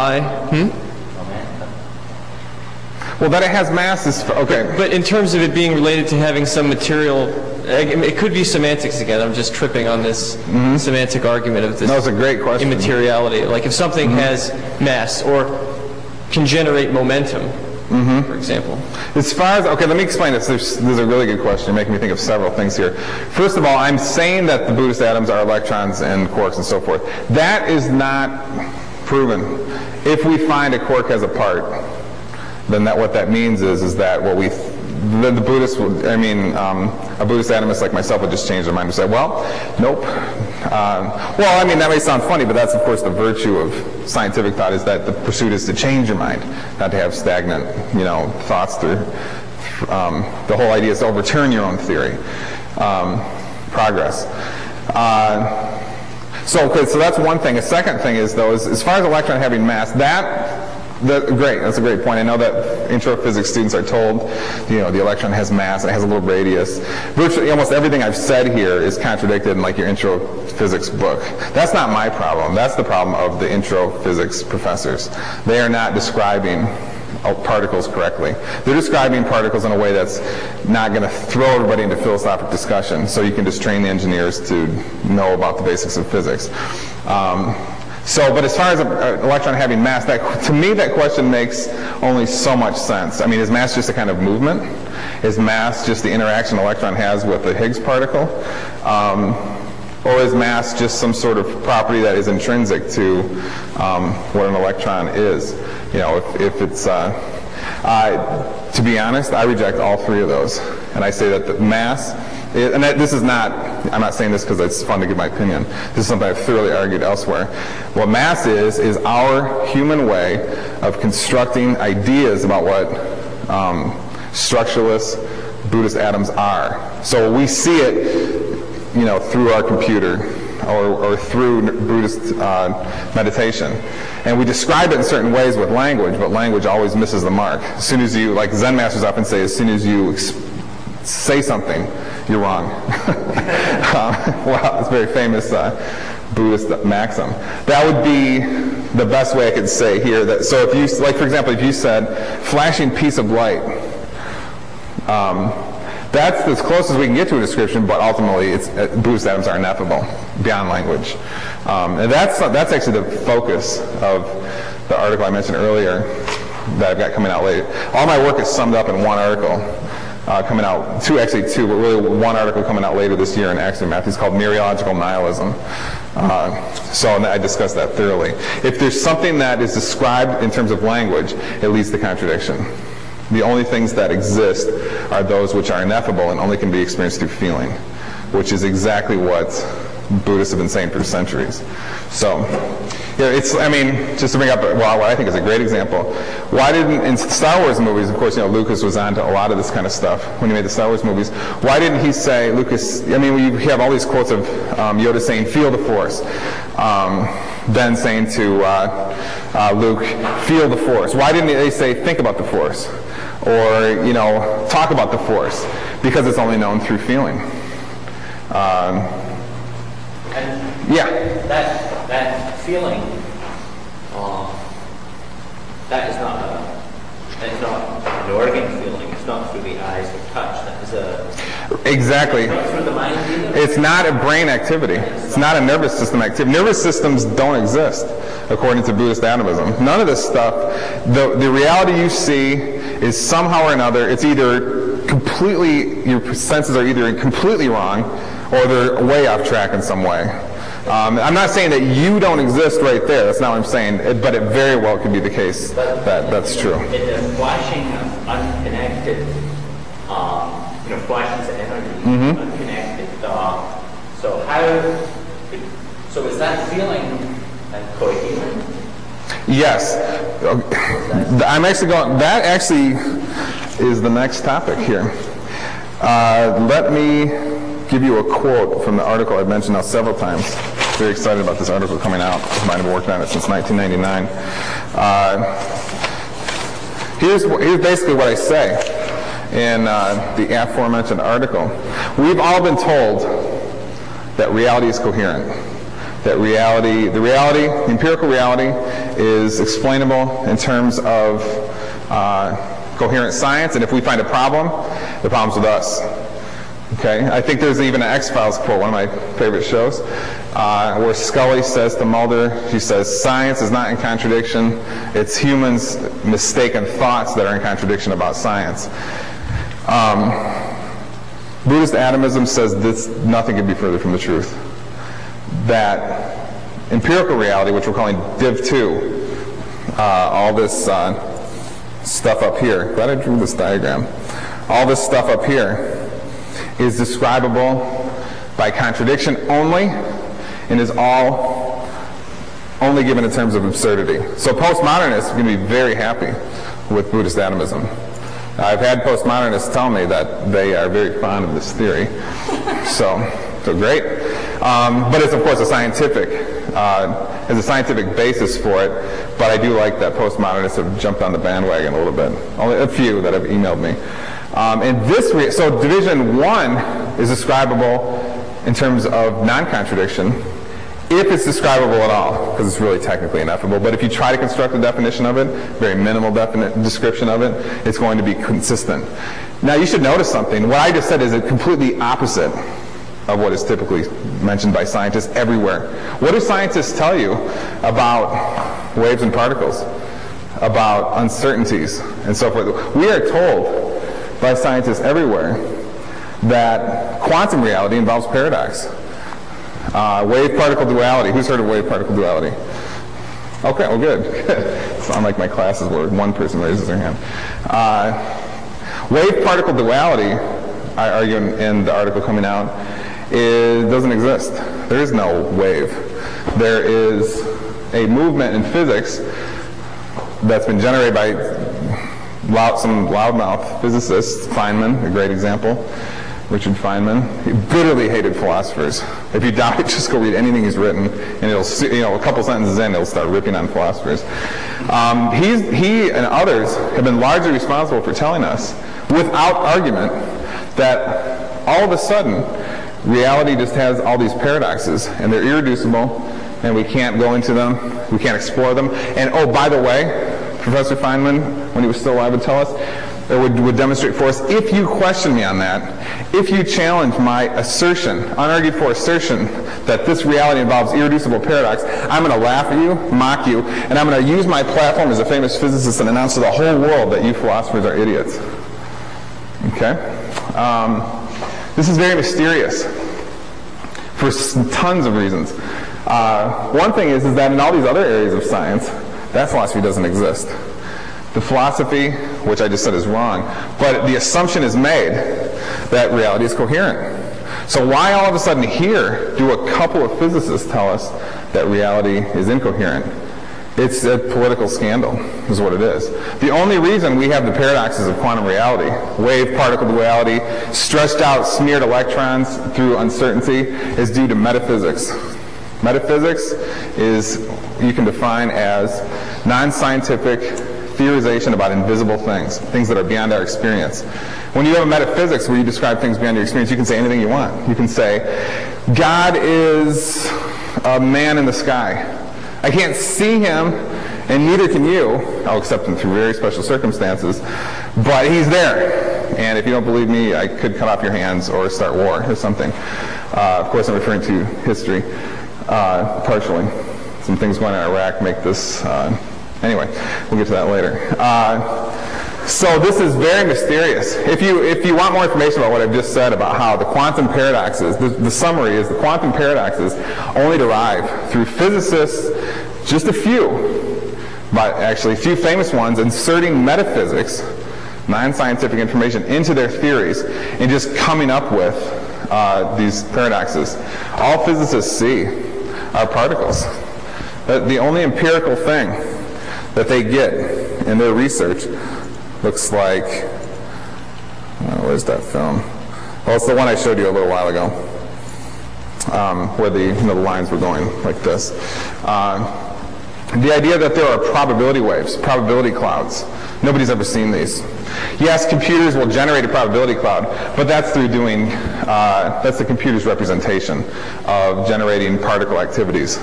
Well, that it has mass is okay. But in terms of it being related to having some material, it could be semantics again. I'm just tripping on this semantic argument of this. That's a great question. Immateriality, like if something has mass or can generate momentum, for example. As far as okay, let me explain this. This is a really good question. You're making me think of several things here. First of all, I'm saying that the Buddhist atoms are electrons and quarks and so forth. That is not proven. If we find a quark as a part, then that what that means is that what we the Buddhists, a Buddhist atomist like myself would just change their mind and say, well, nope. Well, I mean, that may sound funny, but that's of course the virtue of scientific thought, is that the pursuit is to change your mind, not to have stagnant, thoughts through. The whole idea is to overturn your own theory. Progress. So that's one thing. A second thing is, though, is as far as electron having mass, great, that's a great point. I know that intro physics students are told, the electron has mass, it has a little radius. Virtually almost everything I've said here is contradicted in, like, your intro physics book. That's not my problem. That's the problem of the intro physics professors. They are not describing particles correctly. They're describing particles in a way that's not going to throw everybody into philosophic discussion, so you can just train the engineers to know about the basics of physics. But as far as an electron having mass, to me that question makes only so much sense. I mean, is mass just a kind of movement? Is mass just the interaction an electron has with the Higgs particle? Or is mass just some sort of property that is intrinsic to what an electron is? To be honest, I reject all three of those. And I say that the mass, I'm not saying this because it's fun to give my opinion. This is something I've thoroughly argued elsewhere. What mass is our human way of constructing ideas about what structureless Buddhist atoms are. So we see it, through our computer or through Buddhist meditation. And we describe it in certain ways with language, but language always misses the mark. As soon as you, like Zen masters often say, as soon as you say something, you're wrong. Wow, it's a very famous Buddhist maxim. That would be the best way I could say here. So if you, like for example, if you said, flashing piece of light, that's as close as we can get to a description, but ultimately, Buddhist atoms are ineffable, beyond language. And that's actually the focus of the article I mentioned earlier that I've got coming out later. All my work is summed up in one article coming out, two, but really one article coming out later this year in Axiomathes called Mereological Nihilism. And I discussed that thoroughly. If there's something that is described in terms of language, it leads to contradiction. The only things that exist are those which are ineffable and only can be experienced through feeling, which is exactly what Buddhists have been saying for centuries. So, just to bring up what I think is a great example. Why didn't, in Star Wars movies, of course, Lucas was onto a lot of this kind of stuff when he made the Star Wars movies. Why didn't he say, Lucas, you have all these quotes of Yoda saying, feel the force. Ben saying to Luke, feel the force. Why didn't they say, think about the force? Or, talk about the force, because it's only known through feeling. That feeling, that is not an organ feeling. It's not through the eyes or touch. That is exactly. It's not through the mind either. It's not a brain activity. It's not a nervous system activity. Nervous systems don't exist according to Buddhist atomism. None of this stuff. The reality you see is somehow or another. It's either completely, your senses are either completely wrong, or they're way off track in some way. I'm not saying that you don't exist right there. That's not what I'm saying. But it very well could be the case that that's true. In the flashing of unconnected, flashes of energy, unconnected. So is that feeling coherent? Yes. I'm actually going. That actually is the next topic here. Let me give you a quote from the article I've mentioned now several times. Very excited about this article coming out. I might have worked on it since 1999. Here's basically what I say in the aforementioned article. We've all been told that reality is coherent. That reality, the empirical reality is explainable in terms of coherent science, and if we find a problem, the problem's with us. Okay, I think there's even an X-Files quote, one of my favorite shows, where Scully says to Mulder, she says, science is not in contradiction, it's humans' mistaken thoughts that are in contradiction about science. Buddhist atomism says this, nothing could be further from the truth. That empirical reality, which we're calling Div 2, all this stuff up here, glad I drew this diagram, all this stuff up here, is describable by contradiction only, and is all only given in terms of absurdity. So postmodernists are going to be very happy with Buddhist atomism. I've had postmodernists tell me that they are very fond of this theory, so great. But it's of course a scientific, has a scientific basis for it. But I do like that postmodernists have jumped on the bandwagon a little bit. Only a few that have emailed me. And so division one is describable in terms of non-contradiction, if it's describable at all, because it's really technically ineffable. But if you try to construct a definition of it, very minimal description of it, it's going to be consistent. Now you should notice something. What I just said is a completely opposite of what is typically mentioned by scientists everywhere. What do scientists tell you about waves and particles, about uncertainties, and so forth? We are told by scientists everywhere that quantum reality involves paradox. Wave-particle duality. Who's heard of wave-particle duality? Okay, well, good. It's not like my classes where one person raises their hand. Wave-particle duality, I argue in the article coming out, it doesn't exist. There is no wave. There is a movement in physics that's been generated by some loudmouth physicist, Feynman, a great example. Richard Feynman, he bitterly hated philosophers. If you doubt it, just go read anything he's written, and it'll, a couple sentences in, it'll start ripping on philosophers. He and others have been largely responsible for telling us, without argument, that all of a sudden reality just has all these paradoxes, and they're irreducible, and we can't go into them, we can't explore them. And oh, by the way, Professor Feynman, when he was still alive, would tell us, or would demonstrate for us, if you question me on that, if you challenge my assertion, unargued for assertion, that this reality involves irreducible paradox, I'm going to laugh at you, mock you, and I'm going to use my platform as a famous physicist and announce to the whole world that you philosophers are idiots. Okay? This is very mysterious for tons of reasons. One thing is that in all these other areas of science, that philosophy doesn't exist. The philosophy, which I just said is wrong, but the assumption is made that reality is coherent. So why all of a sudden here do a couple of physicists tell us that reality is incoherent? It's a political scandal, is what it is. The only reason we have the paradoxes of quantum reality, wave-particle duality, stretched out, smeared electrons through uncertainty, is due to metaphysics. Metaphysics is, you can define as non-scientific theorization about invisible things, things that are beyond our experience. When you have a metaphysics where you describe things beyond your experience, you can say anything you want. You can say, God is a man in the sky. I can't see him, and neither can you, except in through very special circumstances, but he's there. And if you don't believe me, I could cut off your hands or start war or something. Of course, I'm referring to history. Partially. Some things going on in Iraq make this, anyway, we'll get to that later. So this is very mysterious. If you want more information about what I've just said about how the quantum paradoxes, the summary is the quantum paradoxes only derive through physicists, just a few, but actually a few famous ones, inserting metaphysics, non-scientific information, into their theories and just coming up with these paradoxes. All physicists see are particles. The only empirical thing that they get in their research looks like, where's that film? Well, it's the one I showed you a little while ago, where the lines were going like this. The idea that there are probability waves, probability clouds. Nobody's ever seen these. Yes, computers will generate a probability cloud, but that's through doing, that's the computer's representation of generating particle activities.